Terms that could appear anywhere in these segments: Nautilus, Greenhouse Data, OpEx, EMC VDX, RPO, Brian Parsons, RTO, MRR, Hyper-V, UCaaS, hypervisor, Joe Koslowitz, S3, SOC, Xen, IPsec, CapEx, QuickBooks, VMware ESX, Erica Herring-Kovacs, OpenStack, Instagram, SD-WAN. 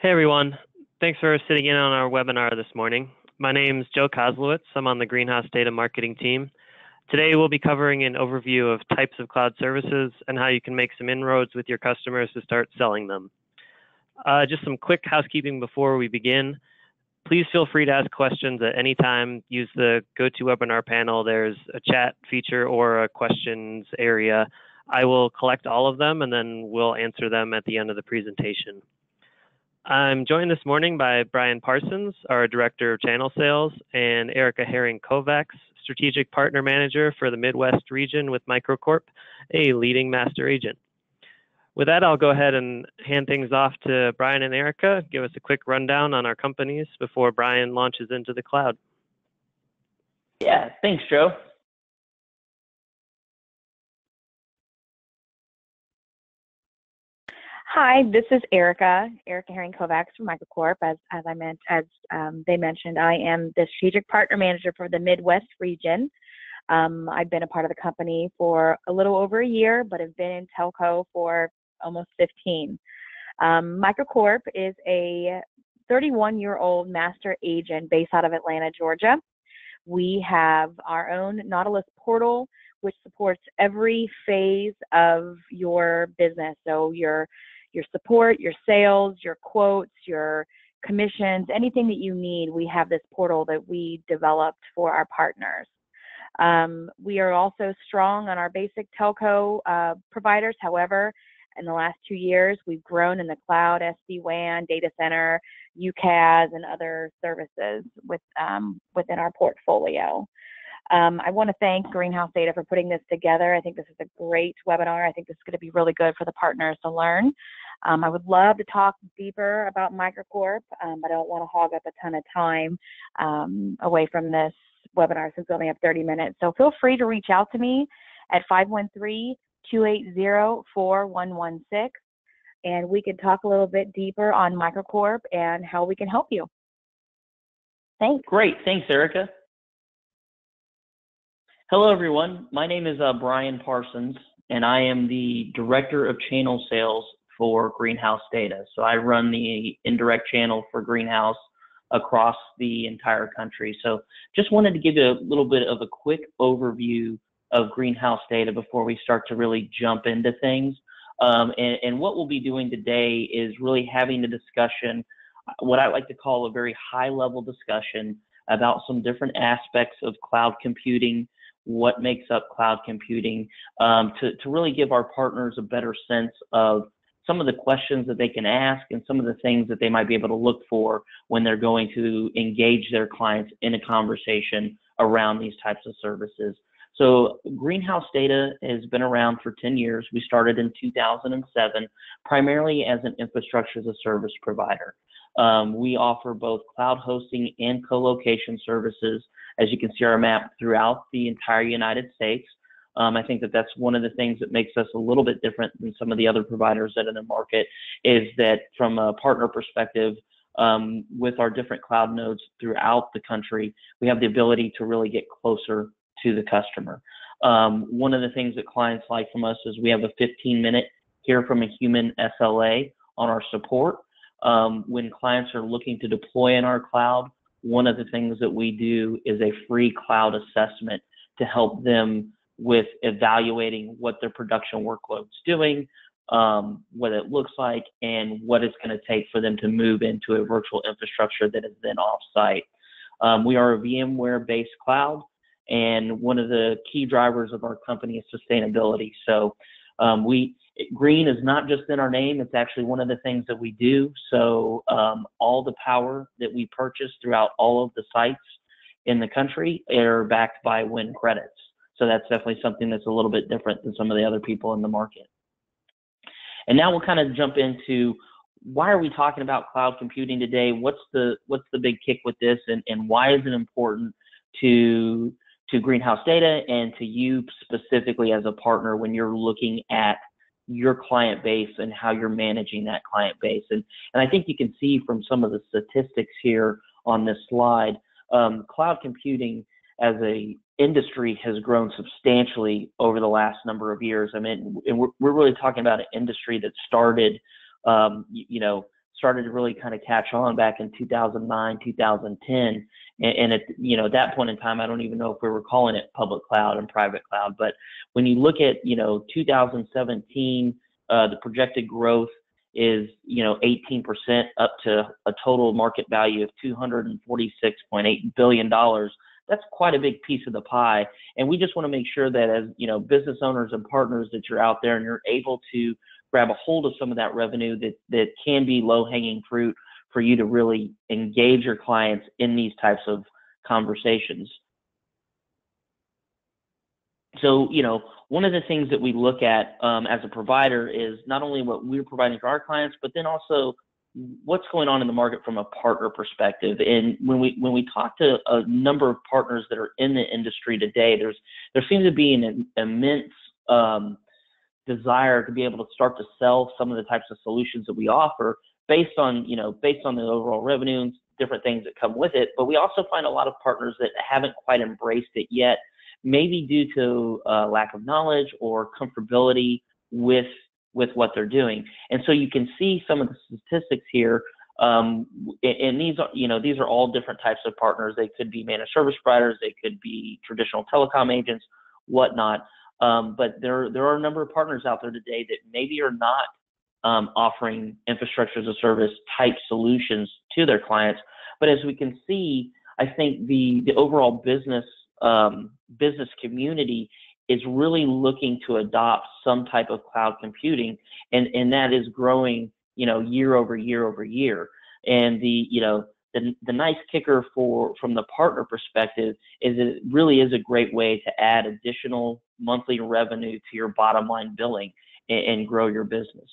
Hey everyone, thanks for sitting in on our webinar this morning. My name is Joe Koslowitz. I'm on the Greenhouse Data Marketing team. Today we'll be covering an overview of types of cloud services and how you can make some inroads with your customers to start selling them. Just some quick housekeeping before we begin. Please feel free to ask questions at any time. Use the GoToWebinar panel. There's a chat feature or a questions area. I will collect all of them and then we'll answer them at the end of the presentation. I'm joined this morning by Brian Parsons, our Director of Channel Sales, and Erica Herring-Kovacs, Strategic Partner Manager for the Midwest region with MicroCorp, a leading master agent. With that, I'll go ahead and hand things off to Brian and Erica. Give us a quick rundown on our companies before Brian launches into the cloud. Yeah, thanks, Joe. Hi, this is Erica Herring-Kovacs from MicroCorp. As they mentioned, I am the Strategic Partner Manager for the Midwest region. I've been a part of the company for a little over a year, but have been in telco for almost 15. MicroCorp is a 31-year-old master agent based out of Atlanta, Georgia. We have our own Nautilus portal, which supports every phase of your business. So your support, your sales, your quotes, your commissions, anything that you need, we have this portal that we developed for our partners. We are also strong on our basic telco providers. However, in the last 2 years, we've grown in the cloud, SD-WAN, data center, UCaaS, and other services with, within our portfolio. I want to thank Greenhouse Data for putting this together. I think this is a great webinar. I think this is going to be really good for the partners to learn. I would love to talk deeper about MicroCorp, but I don't want to hog up a ton of time away from this webinar since we only have 30 minutes. So feel free to reach out to me at 513-280-4116, and we can talk a little bit deeper on MicroCorp and how we can help you. Thanks. Great. Thanks, Erica. Hello, everyone. My name is Brian Parsons, and I am the Director of Channel Sales for Greenhouse Data. So I run the indirect channel for Greenhouse across the entire country. So just wanted to give you a little bit of a quick overview of Greenhouse Data before we start to really jump into things. And what we'll be doing today is really having a discussion, what I like to call a very high-level discussion about some different aspects of cloud computing, what makes up cloud computing, to really give our partners a better sense of some of the questions that they can ask and some of the things that they might be able to look for when they're going to engage their clients in a conversation around these types of services. So Greenhouse Data has been around for 10 years. We started in 2007, primarily as an infrastructure as a service provider. We offer both cloud hosting and co-location services, as you can see our map, throughout the entire United States. I think that that's one of the things that makes us a little bit different than some of the other providers that are in the market, is that from a partner perspective, with our different cloud nodes throughout the country, we have the ability to really get closer to the customer. One of the things that clients like from us is we have a 15-minute hear from a human SLA on our support. When clients are looking to deploy in our cloud, one of the things that we do is a free cloud assessment to help them with evaluating what their production workload's doing, what it looks like, and what it's going to take for them to move into a virtual infrastructure that is then offsite. We are a VMware-based cloud, and one of the key drivers of our company is sustainability. So green is not just in our name, it's actually one of the things that we do. So all the power that we purchase throughout all of the sites in the country are backed by WIN credits. So that's definitely something that's a little bit different than some of the other people in the market. And now we'll kind of jump into, why are we talking about cloud computing today? What's the big kick with this, and why is it important to Greenhouse Data and to you specifically as a partner when you're looking at your client base and how you're managing that client base? And I think you can see from some of the statistics here on this slide, cloud computing as a industry has grown substantially over the last number of years. I mean, and we're really talking about an industry that started, you know, started to really kind of catch on back in 2009, 2010. And at, you know, at that point in time, I don't even know if we were calling it public cloud and private cloud. But when you look at, you know, 2017, the projected growth is, you know, 18% up to a total market value of $246.8 billion. That's quite a big piece of the pie. And we just want to make sure that as, you know, business owners and partners that you're out there and you're able to grab a hold of some of that revenue that, can be low-hanging fruit for you to really engage your clients in these types of conversations. So, you know, one of the things that we look at as a provider is not only what we're providing for our clients, but then also what's going on in the market from a partner perspective. And when we talk to a number of partners that are in the industry today, there seems to be an immense desire to be able to start to sell some of the types of solutions that we offer based on, you know, based on the overall revenue and different things that come with it. But we also find a lot of partners that haven't quite embraced it yet, maybe due to lack of knowledge or comfortability with what they're doing. And so you can see some of the statistics here. And these are, you know, these are all different types of partners. They could be managed service providers, they could be traditional telecom agents, whatnot. But there are a number of partners out there today that maybe are not offering infrastructure as a service type solutions to their clients. But as we can see, I think the overall business community is really looking to adopt some type of cloud computing, and that is growing, you know, year over year over year. And the nice kicker from the partner perspective is it really is a great way to add additional monthly revenue to your bottom line billing and grow your business.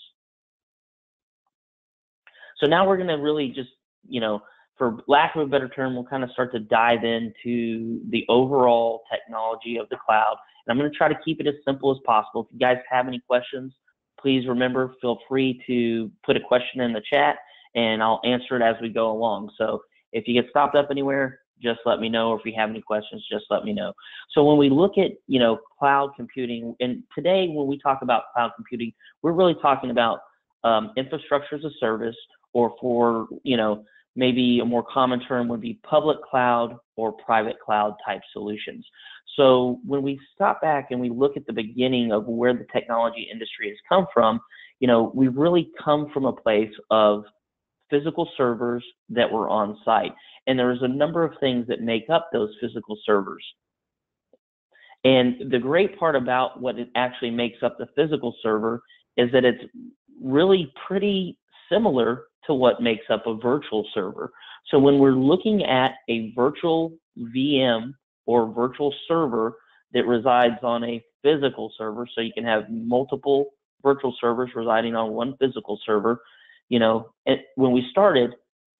So now we're going to really just, you know, for lack of a better term, we'll kind of start to dive into the overall technology of the cloud. And I'm going to try to keep it as simple as possible. If you guys have any questions, please remember, feel free to put a question in the chat and I'll answer it as we go along. So if you get stopped up anywhere, just let me know. Or if you have any questions, just let me know. So when we look at, you know, cloud computing, and today when we talk about cloud computing, we're really talking about infrastructure as a service, or for, you know, maybe a more common term would be public cloud or private cloud type solutions. So when we stop back and we look at the beginning of where the technology industry has come from, you know, we've really come from a place of physical servers that were on site. And there's a number of things that make up those physical servers. And the great part about what it actually makes up the physical server is that it's really pretty similar to what makes up a virtual server. So when we're looking at a virtual VM or virtual server that resides on a physical server, so you can have multiple virtual servers residing on one physical server, you know, and when we started,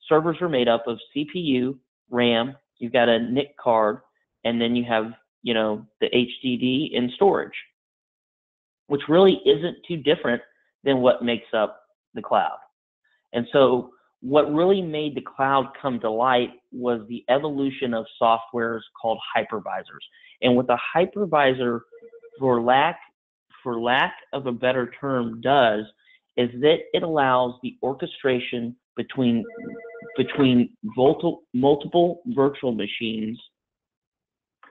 servers were made up of CPU, RAM, you've got a NIC card, and then you have, you know, the HDD and storage, which really isn't too different than what makes up the cloud. And so what really made the cloud come to light was the evolution of softwares called hypervisors. And what the hypervisor, for lack of a better term, does is that it allows the orchestration between multiple virtual machines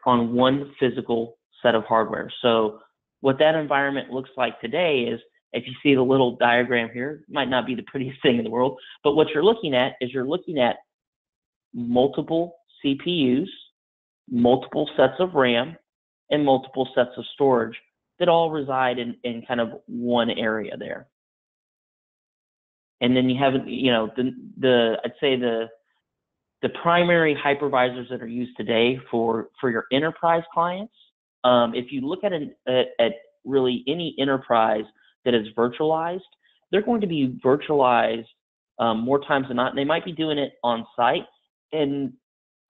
on one physical set of hardware. So what that environment looks like today is, if you see the little diagram here, it might not be the prettiest thing in the world, but what you're looking at is you're looking at multiple CPUs, multiple sets of RAM, and multiple sets of storage that all reside in kind of one area there. And then you have, you know, I'd say the primary hypervisors that are used today for your enterprise clients. If you look at really any enterprise that is virtualized, they're going to be virtualized more times than not. And they might be doing it on site, and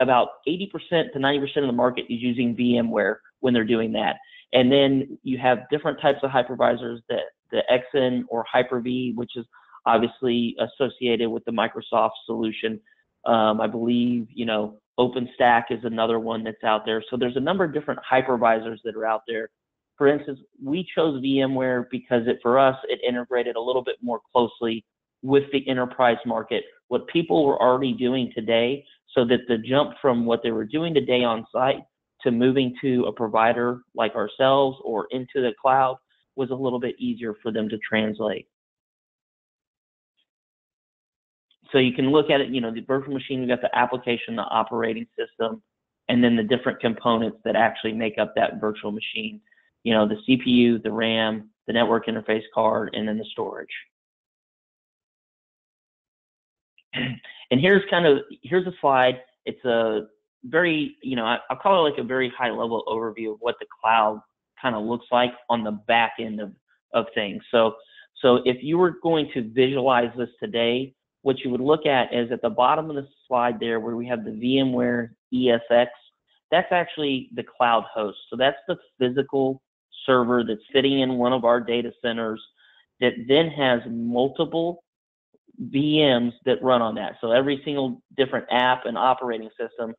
about 80% to 90% of the market is using VMware when they're doing that. And then you have different types of hypervisors, that the Xen or Hyper-V, which is obviously associated with the Microsoft solution. I believe, you know, OpenStack is another one that's out there. So there's a number of different hypervisors that are out there. For instance, we chose VMware because for us, it integrated a little bit more closely with the enterprise market, what people were already doing today, so that the jump from what they were doing today on site to moving to a provider like ourselves or into the cloud was a little bit easier for them to translate. So you can look at it, you know, the virtual machine, we've got the application, the operating system, and then the different components that actually make up that virtual machine. You know, the CPU, the RAM, the network interface card, and then the storage. And here's kind of, here's a slide. It's a very, you know, I'll call it like a very high level overview of what the cloud kind of looks like on the back end of things. So if you were going to visualize this today, what you would look at is at the bottom of the slide there where we have the VMware ESX, that's actually the cloud host. So that's the physical server that's sitting in one of our data centers that then has multiple VMs that run on that. So every single different app and operating system,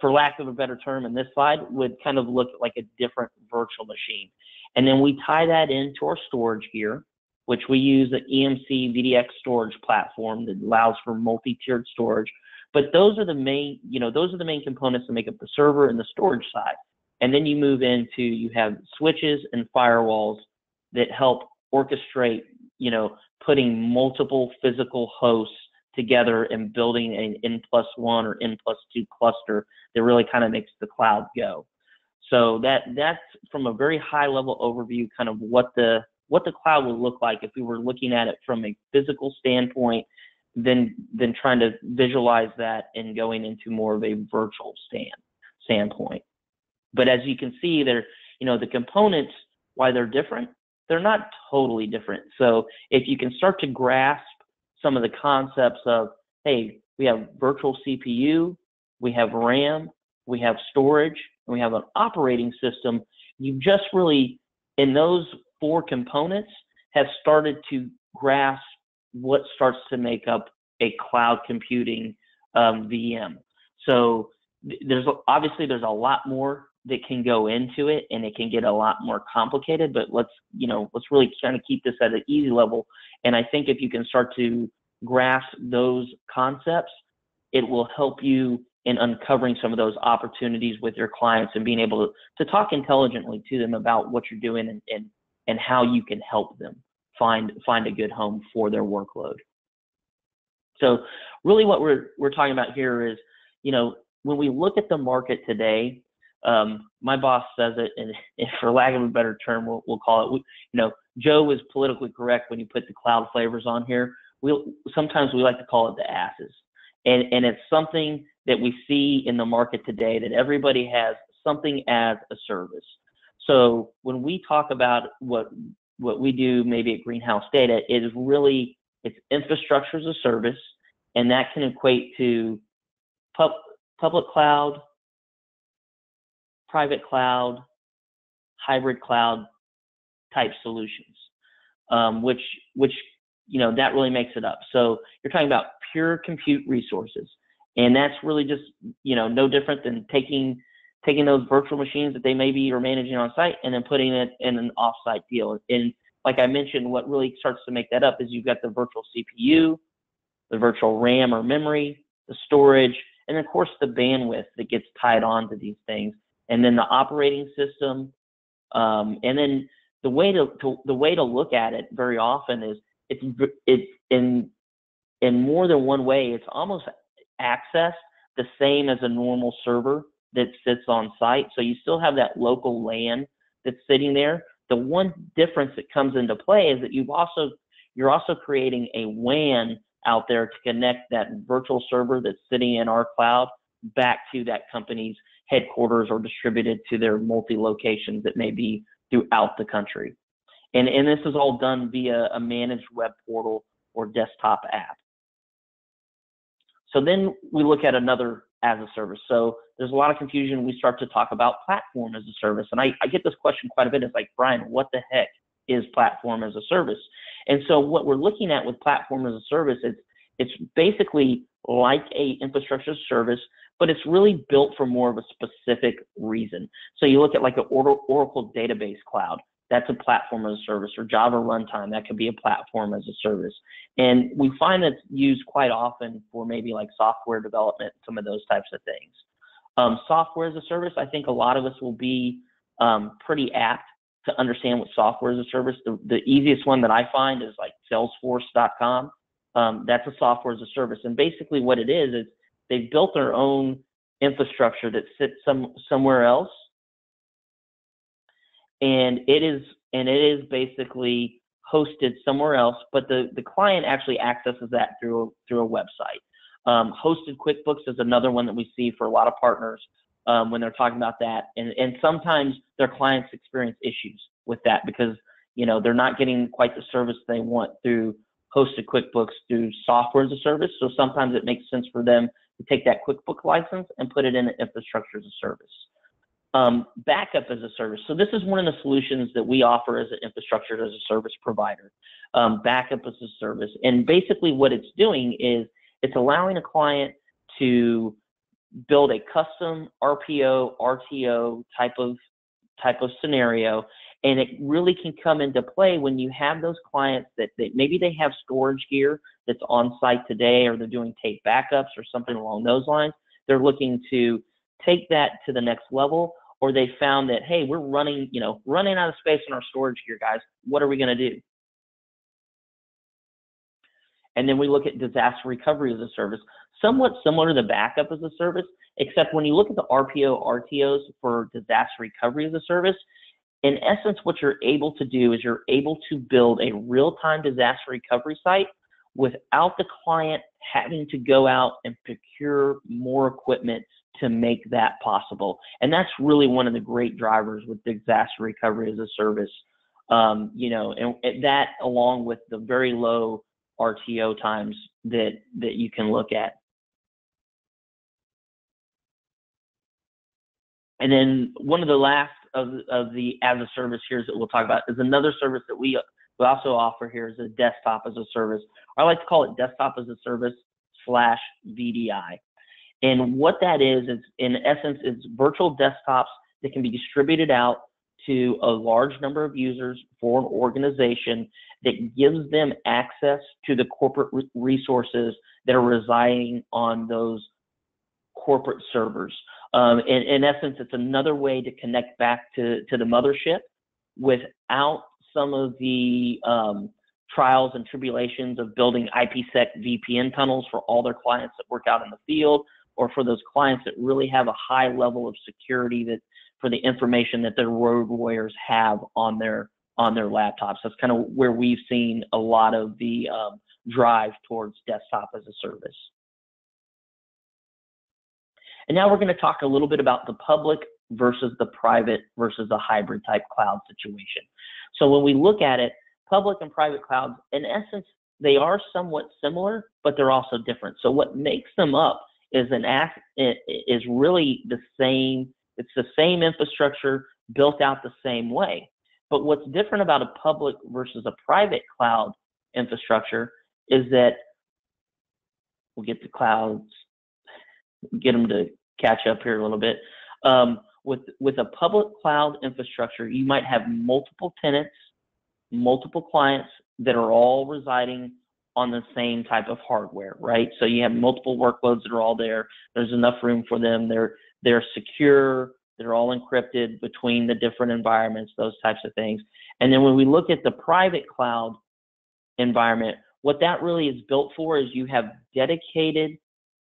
for lack of a better term in this slide, would kind of look like a different virtual machine. And then we tie that into our storage gear, which we use the EMC VDX storage platform that allows for multi-tiered storage. But those are the main, you know, those are the main components that make up the server and the storage side. And then you move into, you have switches and firewalls that help orchestrate, you know, putting multiple physical hosts together and building an N+1 or N+2 cluster that really kind of makes the cloud go. So that's from a very high level overview, kind of what the cloud would look like if we were looking at it from a physical standpoint, then trying to visualize that and going into more of a virtual standpoint. But as you can see there, you know, the components, why they're different, they're not totally different. So if you can start to grasp some of the concepts of, hey, we have virtual CPU, we have RAM, we have storage, and we have an operating system, you just really, in those four components, have started to grasp what starts to make up a cloud computing VM. So there's obviously a lot more that can go into it, and it can get a lot more complicated, but let's really kind of keep this at an easy level. And I think if you can start to grasp those concepts, it will help you in uncovering some of those opportunities with your clients and being able to talk intelligently to them about what you're doing and how you can help them find a good home for their workload. So really what we're talking about here is, you know, when we look at the market today, my boss says it, and for lack of a better term, we'll call it, Joe was politically correct when you put the cloud flavors on here. Sometimes we like to call it the asses. And it's something that we see in the market today, that everybody has something as a service. So when we talk about what we do maybe at Greenhouse Data, it is really, it's infrastructure as a service, and that can equate to public cloud, private cloud, hybrid cloud type solutions, which that really makes it up. So you're talking about pure compute resources, and that's really just no different than taking those virtual machines that they maybe are managing on site and then putting it in an offsite deal. And like I mentioned, what really starts to make that up is you've got the virtual CPU, the virtual RAM or memory, the storage, and of course the bandwidth that gets tied on to these things. And then the operating system, and then the way to look at it very often is it's in more than one way. It's almost accessed the same as a normal server that sits on site. So you still have that local LAN that's sitting there. The one difference that comes into play is that you're also creating a WAN out there to connect that virtual server that's sitting in our cloud back to that company's headquarters or distributed to their multi locations that may be throughout the country. And this is all done via a managed web portal or desktop app. So then we look at another as a service. So there's a lot of confusion. We start to talk about platform as a service. And I get this question quite a bit. It's like, Brian, what the heck is platform as a service? And so what we're looking at with platform as a service is it's basically like a infrastructure service, but it's really built for more of a specific reason. So you look at like an Oracle database cloud. That's a platform as a service, or Java runtime. That could be a platform as a service. And we find it's used quite often for maybe like software development, some of those types of things. Software as a service, I think a lot of us will be pretty apt to understand what software as a service. The easiest one that I find is like salesforce.com. That's a software as a service. And basically what it is they've built their own infrastructure that sits somewhere else. And it is basically hosted somewhere else, but the client actually accesses that through a website. Hosted QuickBooks is another one that we see for a lot of partners when they're talking about that, and sometimes their clients experience issues with that because they're not getting quite the service they want through hosted QuickBooks through software as a service. So sometimes it makes sense for them to take that QuickBooks license and put it in infrastructure as a service. Backup as a service. So this is one of the solutions that we offer as an infrastructure as a service provider, backup as a service. And basically what it's doing is it's allowing a client to build a custom RPO, RTO type of scenario. And it really can come into play when you have those clients that maybe they have storage gear that's on site today, or they're doing tape backups or something along those lines. They're looking to take that to the next level, or they found that, hey, we're running out of space in our storage gear, guys. What are we going to do? And then we look at disaster recovery as a service, somewhat similar to the backup as a service, except when you look at the RPO, RTOs for disaster recovery as a service, in essence, what you're able to do is you're able to build a real-time disaster recovery site without the client having to go out and procure more equipment to make that possible. And that's really one of the great drivers with disaster recovery as a service, and that along with the very low RTO times that you can look at. And then one of the last of the as a service here that we'll talk about is another service that we also offer here is a desktop as a service. I like to call it desktop as a service / VDI. And what that is in essence, is virtual desktops that can be distributed out to a large number of users for an organization that gives them access to the corporate resources that are residing on those corporate servers. In essence, it's another way to connect back to the mothership without some of the trials and tribulations of building IPsec VPN tunnels for all their clients that work out in the field, or for those clients that really have a high level of security that for the information that their road warriors have on their laptops. That's kind of where we've seen a lot of the drive towards desktop as a service. And now we're going to talk a little bit about the public versus the private versus the hybrid type cloud situation. So when we look at it, public and private clouds, in essence, they are somewhat similar, but they're also different. So what makes them up is really the same. It's the same infrastructure built out the same way. But what's different about a public versus a private cloud infrastructure is that we'll get the clouds, get them to catch up here a little bit. With a public cloud infrastructure, you might have multiple tenants, multiple clients that are all residing on the same type of hardware, right? So you have multiple workloads that are all there. There's enough room for them. They're secure. They're all encrypted between the different environments, those types of things. And then when we look at the private cloud environment, what that really is built for is you have dedicated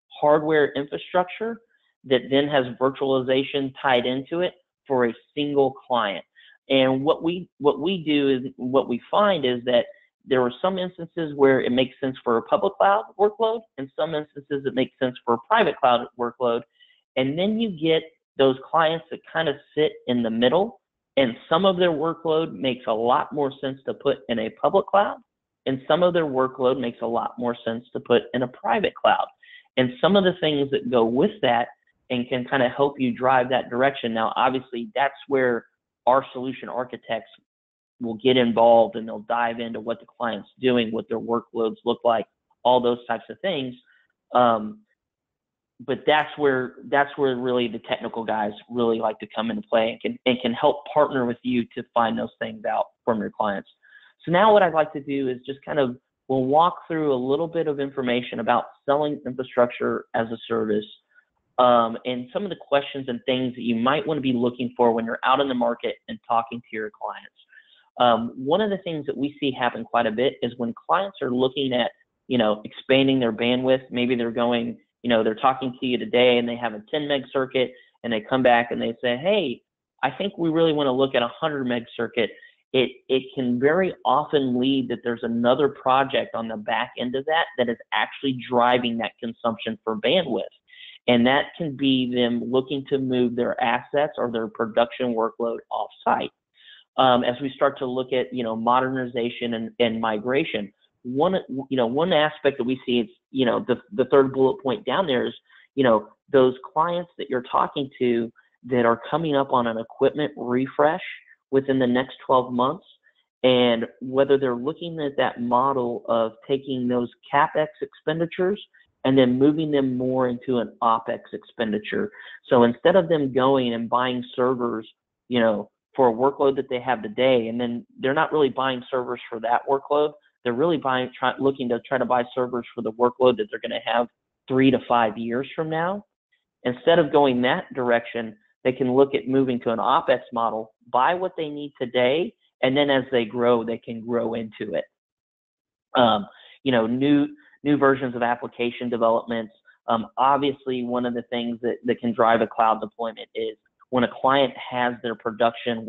hardware infrastructure that then has virtualization tied into it for a single client. And what we do is what we find is that there are some instances where it makes sense for a public cloud workload, and some instances it makes sense for a private cloud workload. And then you get those clients that kind of sit in the middle, and some of their workload makes a lot more sense to put in a public cloud, and some of their workload makes a lot more sense to put in a private cloud. And some of the things that go with that and can kind of help you drive that direction. Now, obviously, that's where our solution architects will get involved, and they'll dive into what the client's doing, what their workloads look like, all those types of things. but that's where really the technical guys really like to come into play and can help partner with you to find those things out from your clients. So now what I'd like to do is just kind of, we'll walk through a little bit of information about selling infrastructure as a service, and some of the questions and things that you might want to be looking for when you're out in the market and talking to your clients. One of the things that we see happen quite a bit is when clients are looking at, expanding their bandwidth, maybe they're going, they're talking to you today and they have a 10 meg circuit, and they come back and they say, hey, I think we really want to look at a 100 meg circuit. It can very often lead that there's another project on the back end of that is actually driving that consumption for bandwidth. And that can be them looking to move their assets or their production workload offsite. As we start to look at, modernization and migration, one aspect that we see is, the third bullet point down there is, those clients that you're talking to that are coming up on an equipment refresh within the next 12 months, and whether they're looking at that model of taking those CapEx expenditures and then moving them more into an OpEx expenditure. So instead of them going and buying servers, for a workload that they have today, and then they're not really buying servers for that workload, they're really looking to buy servers for the workload that they're going to have 3 to 5 years from now. Instead of going that direction, they can look at moving to an OpEx model, buy what they need today, and then as they grow, they can grow into it. New versions of application developments. Obviously, one of the things that can drive a cloud deployment is when a client has their production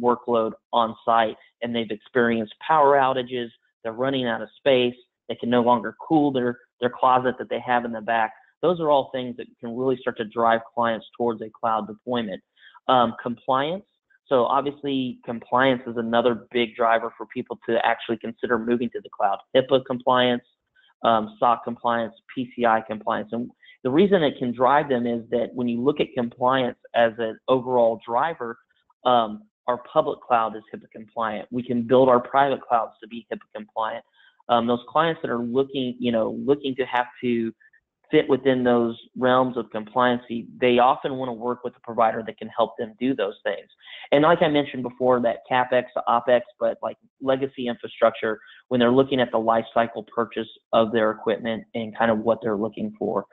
workload on site and they've experienced power outages, they're running out of space, they can no longer cool their closet that they have in the back. Those are all things that can really start to drive clients towards a cloud deployment. Compliance. So obviously compliance is another big driver for people to actually consider moving to the cloud. HIPAA compliance, SOC compliance, PCI compliance. And the reason it can drive them is that when you look at compliance as an overall driver, our public cloud is HIPAA compliant. We can build our private clouds to be HIPAA compliant. Those clients that are looking to have to fit within those realms of compliancy, they often want to work with a provider that can help them do those things. And like I mentioned before, that CapEx to OpEx, but like legacy infrastructure, when they're looking at the lifecycle purchase of their equipment and kind of what they're looking for.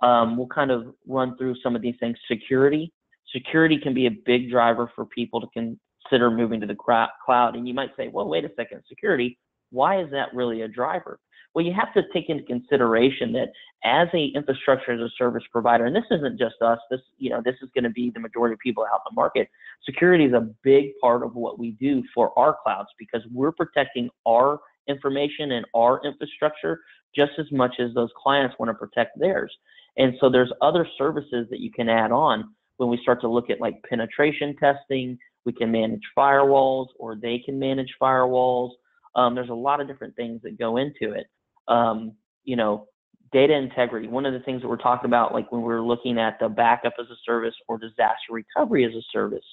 We'll kind of run through some of these things. Security. Security can be a big driver for people to consider moving to the cloud. And you might say, well, wait a second, security, why is that really a driver? Well, you have to take into consideration that as an infrastructure as a service provider, and this isn't just us, this is going to be the majority of people out in the market. Security is a big part of what we do for our clouds because we're protecting our information and our infrastructure just as much as those clients want to protect theirs. And so there's other services that you can add on when we start to look at like penetration testing. We can manage firewalls, or they can manage firewalls. There's a lot of different things that go into it. Data integrity. One of the things that we're talking about, like when we're looking at the backup as a service or disaster recovery as a service,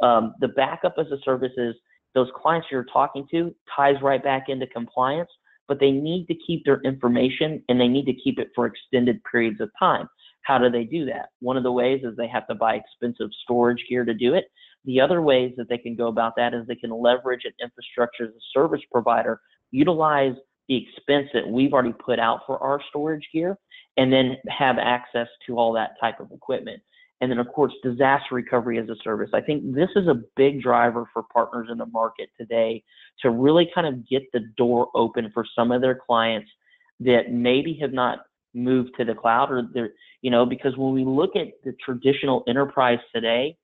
the backup as a service is those clients you're talking to ties right back into compliance, but they need to keep their information and they need to keep it for extended periods of time. How do they do that? One of the ways is they have to buy expensive storage gear to do it. The other ways that they can go about that is they can leverage an infrastructure as a service provider, utilize the expense that we've already put out for our storage gear, and then have access to all that type of equipment. And then, of course, disaster recovery as a service. I think this is a big driver for partners in the market today to really kind of get the door open for some of their clients that maybe have not moved to the cloud, or they're, because when we look at the traditional enterprise today,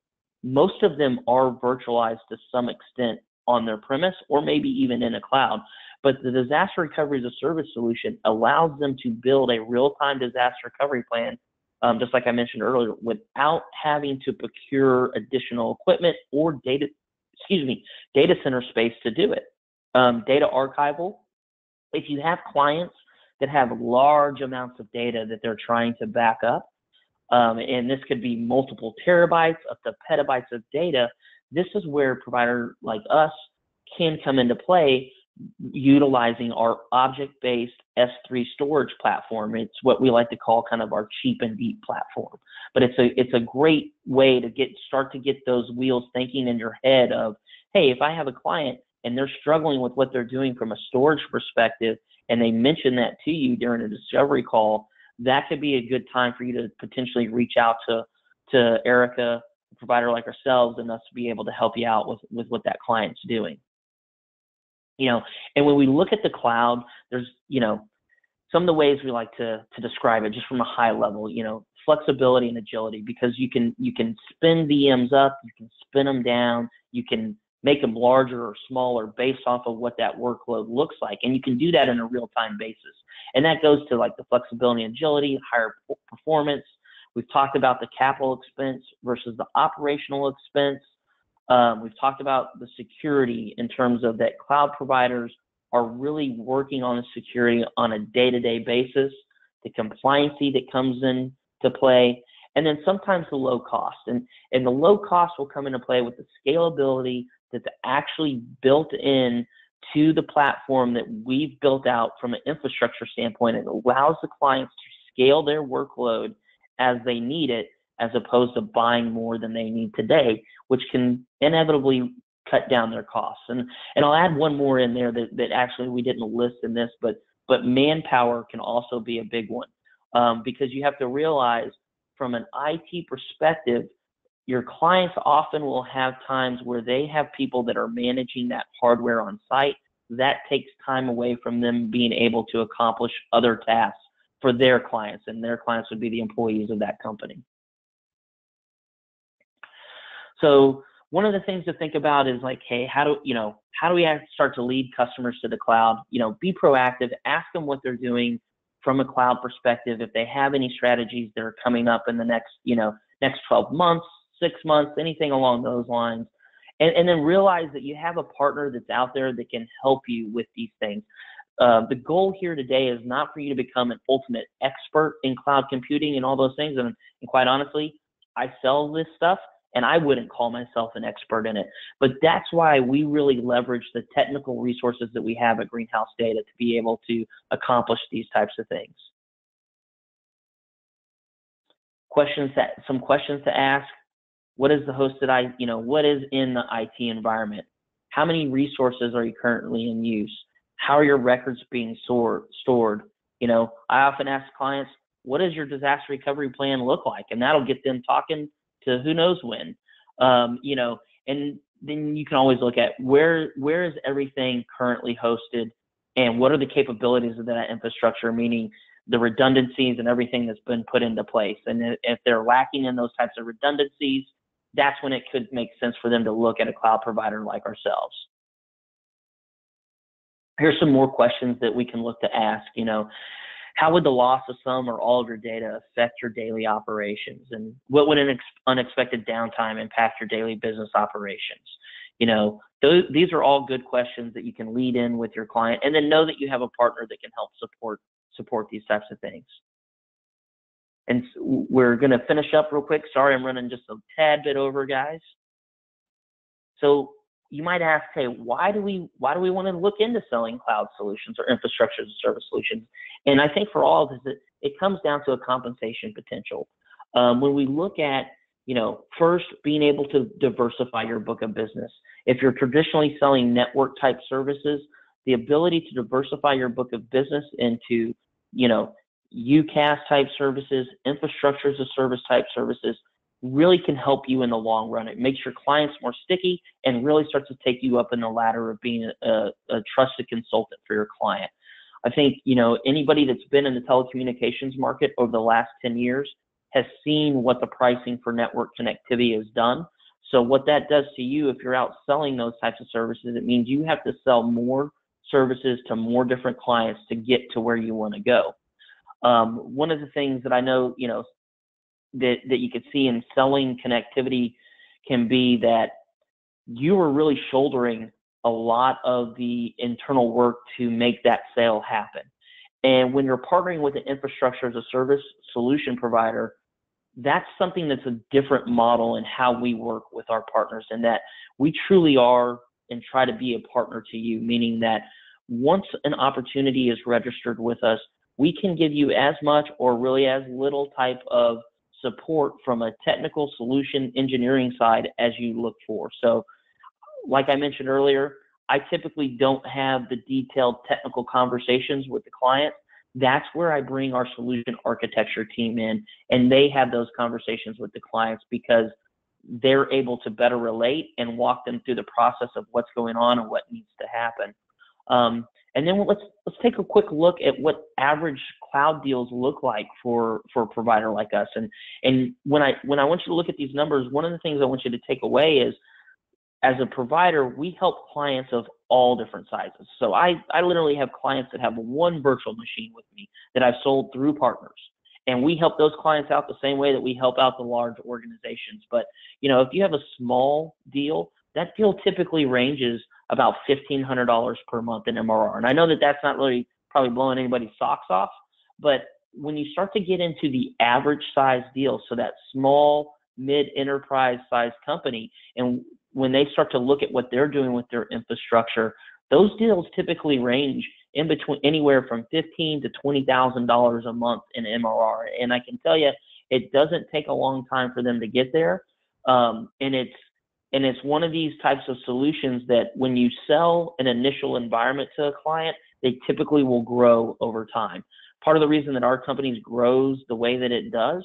most of them are virtualized to some extent on their premise or maybe even in a cloud. But the disaster recovery as a service solution allows them to build a real-time disaster recovery plan, just like I mentioned earlier, without having to procure additional equipment or data center space to do it. Data archival. If you have clients that have large amounts of data that they're trying to back up, and this could be multiple terabytes up to petabytes of data, this is where a provider like us can come into play utilizing our object-based S3 storage platform. It's what we like to call kind of our cheap and deep platform. But it's a great way to start to get those wheels thinking in your head of, hey, if I have a client and they're struggling with what they're doing from a storage perspective, and they mention that to you during a discovery call, that could be a good time for you to potentially reach out to Erica, a provider like ourselves, and us to be able to help you out with what that client's doing. You know, and when we look at the cloud, there's, you know, some of the ways we like to describe it just from a high level, you know, flexibility and agility, because you can spin VMs up, you can spin them down, you can make them larger or smaller based off of what that workload looks like. And you can do that on a real-time basis. And that goes to like the flexibility and agility, higher performance. We've talked about the capital expense versus the operational expense. We've talked about the security in terms of that cloud providers are really working on the security on a day-to-day basis, the compliancy that comes in to play, and then sometimes the low cost. And the low cost will come into play with the scalability that's actually built in to the platform that we've built out from an infrastructure standpoint. It allows the clients to scale their workload as they need it, as opposed to buying more than they need today, which can inevitably cut down their costs. And I'll add one more in there that actually we didn't list in this, but manpower can also be a big one, because you have to realize from an IT perspective, your clients often will have times where they have people that are managing that hardware on site. That takes time away from them being able to accomplish other tasks for their clients, and their clients would be the employees of that company. So one of the things to think about is like, hey, how do we start to lead customers to the cloud? You know, be proactive, ask them what they're doing from a cloud perspective, if they have any strategies that are coming up in the next 12 months, 6 months, anything along those lines. And then realize that you have a partner that's out there that can help you with these things. The goal here today is not for you to become an ultimate expert in cloud computing and all those things. And quite honestly, I sell this stuff, and I wouldn't call myself an expert in it. But that's why we really leverage the technical resources that we have at Greenhouse Data to be able to accomplish these types of things. Some questions to ask. What is the hosted IT, you know, what is in the IT environment? How many resources are you currently in use? How are your records being stored? You know, I often ask clients, what does your disaster recovery plan look like? And that'll get them talking to who knows when, you know, and then you can always look at where is everything currently hosted and what are the capabilities of that infrastructure, meaning the redundancies and everything that's been put into place. And if they're lacking in those types of redundancies, that's when it could make sense for them to look at a cloud provider like ourselves. Here's some more questions that we can look to ask, you know. How would the loss of some or all of your data affect your daily operations? And what would an unexpected downtime impact your daily business operations? You know, these are all good questions that you can lead in with your client, and then know that you have a partner that can help support these types of things. And we're going to finish up real quick. Sorry, I'm running just a tad bit over, guys. So you might ask, hey, why do we want to look into selling cloud solutions or infrastructure as a service solutions? And I think for all of this, it comes down to a compensation potential. When we look at, you know, first being able to diversify your book of business. If you're traditionally selling network type services, the ability to diversify your book of business into, you know, UCaaS type services, infrastructure as a service type services, really can help you in the long run. It makes your clients more sticky and really starts to take you up in the ladder of being a trusted consultant for your client. I think, you know, anybody that's been in the telecommunications market over the last 10 years has seen what the pricing for network connectivity has done. So what that does to you, if you're out selling those types of services, it means you have to sell more services to more different clients to get to where you want to go. One of the things that I know, you know, that you could see in selling connectivity can be that you are really shouldering a lot of the internal work to make that sale happen. And when you're partnering with an infrastructure as a service solution provider, that's something that's a different model in how we work with our partners, and that we truly are and try to be a partner to you, meaning that once an opportunity is registered with us, we can give you as much or really as little type of support from a technical solution engineering side as you look for. So like I mentioned earlier, I typically don't have the detailed technical conversations with the client. That's where I bring our solution architecture team in, and they have those conversations with the clients because they're able to better relate and walk them through the process of what's going on and what needs to happen. And then let's take a quick look at what average cloud deals look like for a provider like us. And when I want you to look at these numbers, one of the things I want you to take away is, as a provider, we help clients of all different sizes. So I literally have clients that have one virtual machine with me that I've sold through partners. And we help those clients out the same way that we help out the large organizations. But, you know, if you have a small deal, that deal typically ranges about $1,500 per month in MRR. And I know that that's not really probably blowing anybody's socks off, but when you start to get into the average size deal, so that small, mid-enterprise size company, and when they start to look at what they're doing with their infrastructure, those deals typically range in between anywhere from $15,000 to $20,000 a month in MRR. And I can tell you, it doesn't take a long time for them to get there. And it's one of these types of solutions that when you sell an initial environment to a client, they typically will grow over time. Part of the reason that our company grows the way that it does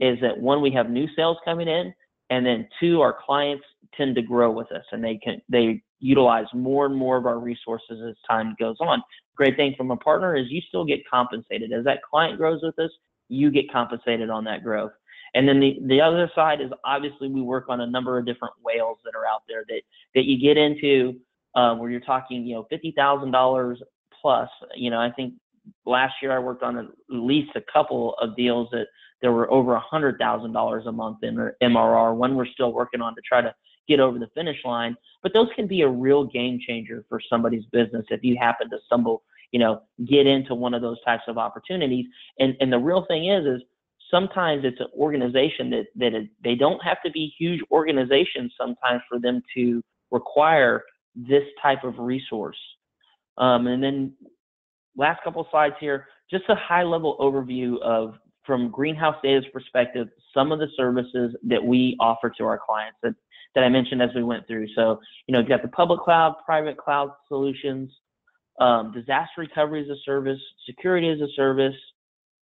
is that, one, we have new sales coming in, and then two, our clients tend to grow with us, and they utilize more and more of our resources as time goes on. Great thing from a partner is you still get compensated. As that client grows with us, you get compensated on that growth. And then the other side is, obviously, we work on a number of different whales that are out there that you get into where you're talking, you know, $50,000 plus. You know, I think last year I worked on at least a couple of deals that there were over $100,000 a month in MRR. One we're still working on to try to get over the finish line, but those can be a real game changer for somebody's business if you happen to stumble, you know, get into one of those types of opportunities. And the real thing is sometimes it's an organization that they don't have to be huge organizations sometimes for them to require this type of resource. And then last couple of slides here, just a high level overview of, from Greenhouse Data's perspective, some of the services that we offer to our clients that I mentioned as we went through. So, you know, you've got the public cloud, private cloud solutions, disaster recovery as a service, security as a service,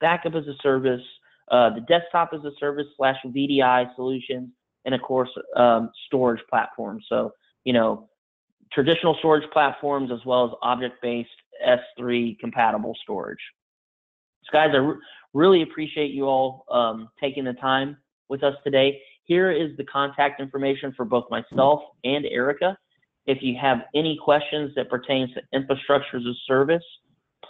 backup as a service, the desktop as a service / VDI solutions, and of course, storage platforms. So, you know, traditional storage platforms as well as object-based S3 compatible storage. So guys, I really appreciate you all taking the time with us today. Here is the contact information for both myself and Erica. If you have any questions that pertains to infrastructure as a service,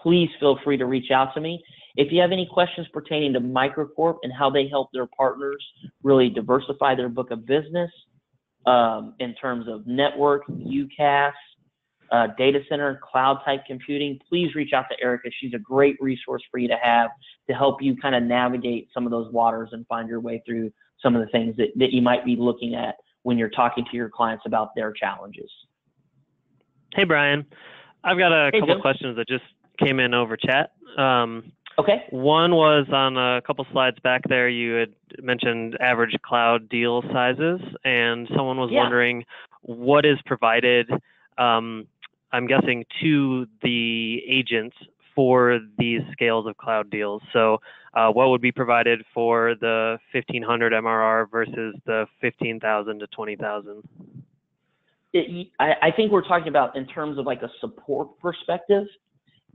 please feel free to reach out to me. If you have any questions pertaining to MicroCorp and how they help their partners really diversify their book of business in terms of network, UCaaS, data center, cloud type computing, please reach out to Erica. She's a great resource for you to have to help you kind of navigate some of those waters and find your way through some of the things that you might be looking at when you're talking to your clients about their challenges. Hey, Brian, I've got a couple of questions that just came in over chat. Okay. One was on a couple slides back there, you had mentioned average cloud deal sizes, and someone was wondering what is provided, I'm guessing, to the agents for these scales of cloud deals. So what would be provided for the 1,500 MRR versus the 15,000 to 20,000? I think we're talking about in terms of like a support perspective.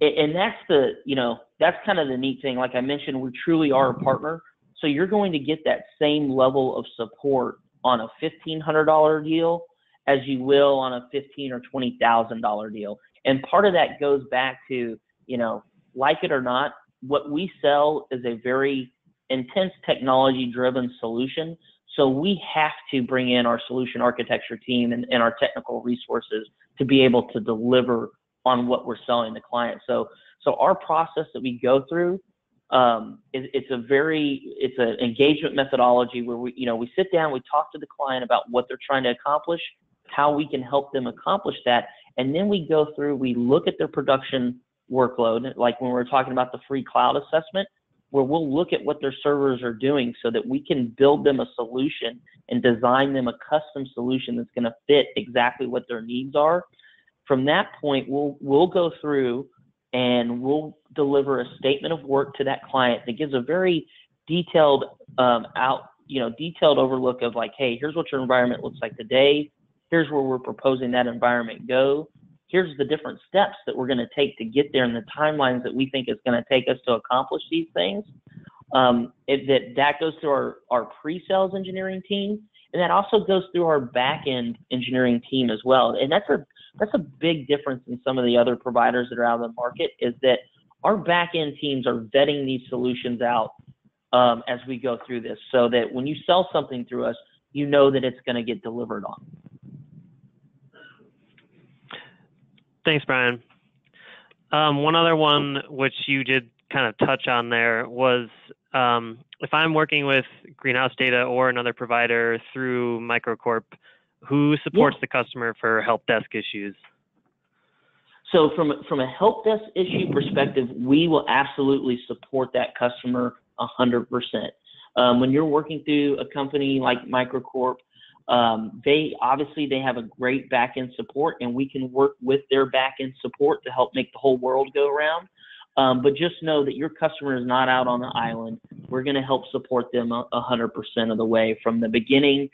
And that's the, you know, that's kind of the neat thing. Like I mentioned, we truly are a partner. So you're going to get that same level of support on a $1,500 deal as you will on a $15,000 or $20,000 deal. And part of that goes back to, you know, like it or not, what we sell is a very intense technology-driven solution. So we have to bring in our solution architecture team and our technical resources to be able to deliver on what we're selling the client. So our process that we go through, it's an engagement methodology where we, you know, we sit down, we talk to the client about what they're trying to accomplish, how we can help them accomplish that, And then we go through, we look at their production workload, like when we're talking about the free cloud assessment, where we'll look at what their servers are doing so that we can build them a solution and design them a custom solution that's going to fit exactly what their needs are. From that point, we'll go through and we'll deliver a statement of work to that client that gives a very detailed detailed overlook of like, hey, here's what your environment looks like today. Here's where we're proposing that environment go. Here's the different steps that we're going to take to get there and the timelines that we think it's going to take us to accomplish these things. That goes through our pre-sales engineering team, and that also goes through our back-end engineering team as well. And that's a big difference in some of the other providers that are out of the market, is that our back-end teams are vetting these solutions out as we go through this, so that when you sell something through us, you know that it's going to get delivered on. Thanks, Brian. One other one, which you did kind of touch on there, was if I'm working with Greenhouse Data or another provider through MicroCorp, who supports the customer for help desk issues? So from a help desk issue perspective, we will absolutely support that customer 100%. When you're working through a company like MicroCorp, they have a great back-end support, and we can work with their back-end support to help make the whole world go around. But just know that your customer is not out on the island. We're going to help support them 100% of the way, from the beginning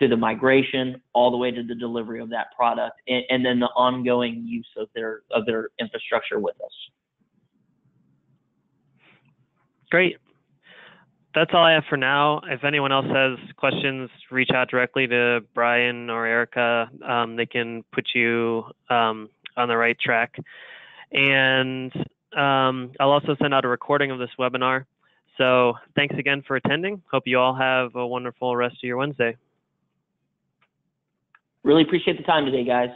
to the migration, all the way to the delivery of that product, and then the ongoing use of their infrastructure with us. Great. That's all I have for now. If anyone else has questions, reach out directly to Brian or Erica. They can put you on the right track. And I'll also send out a recording of this webinar. So thanks again for attending. Hope you all have a wonderful rest of your Wednesday. Really appreciate the time today, guys.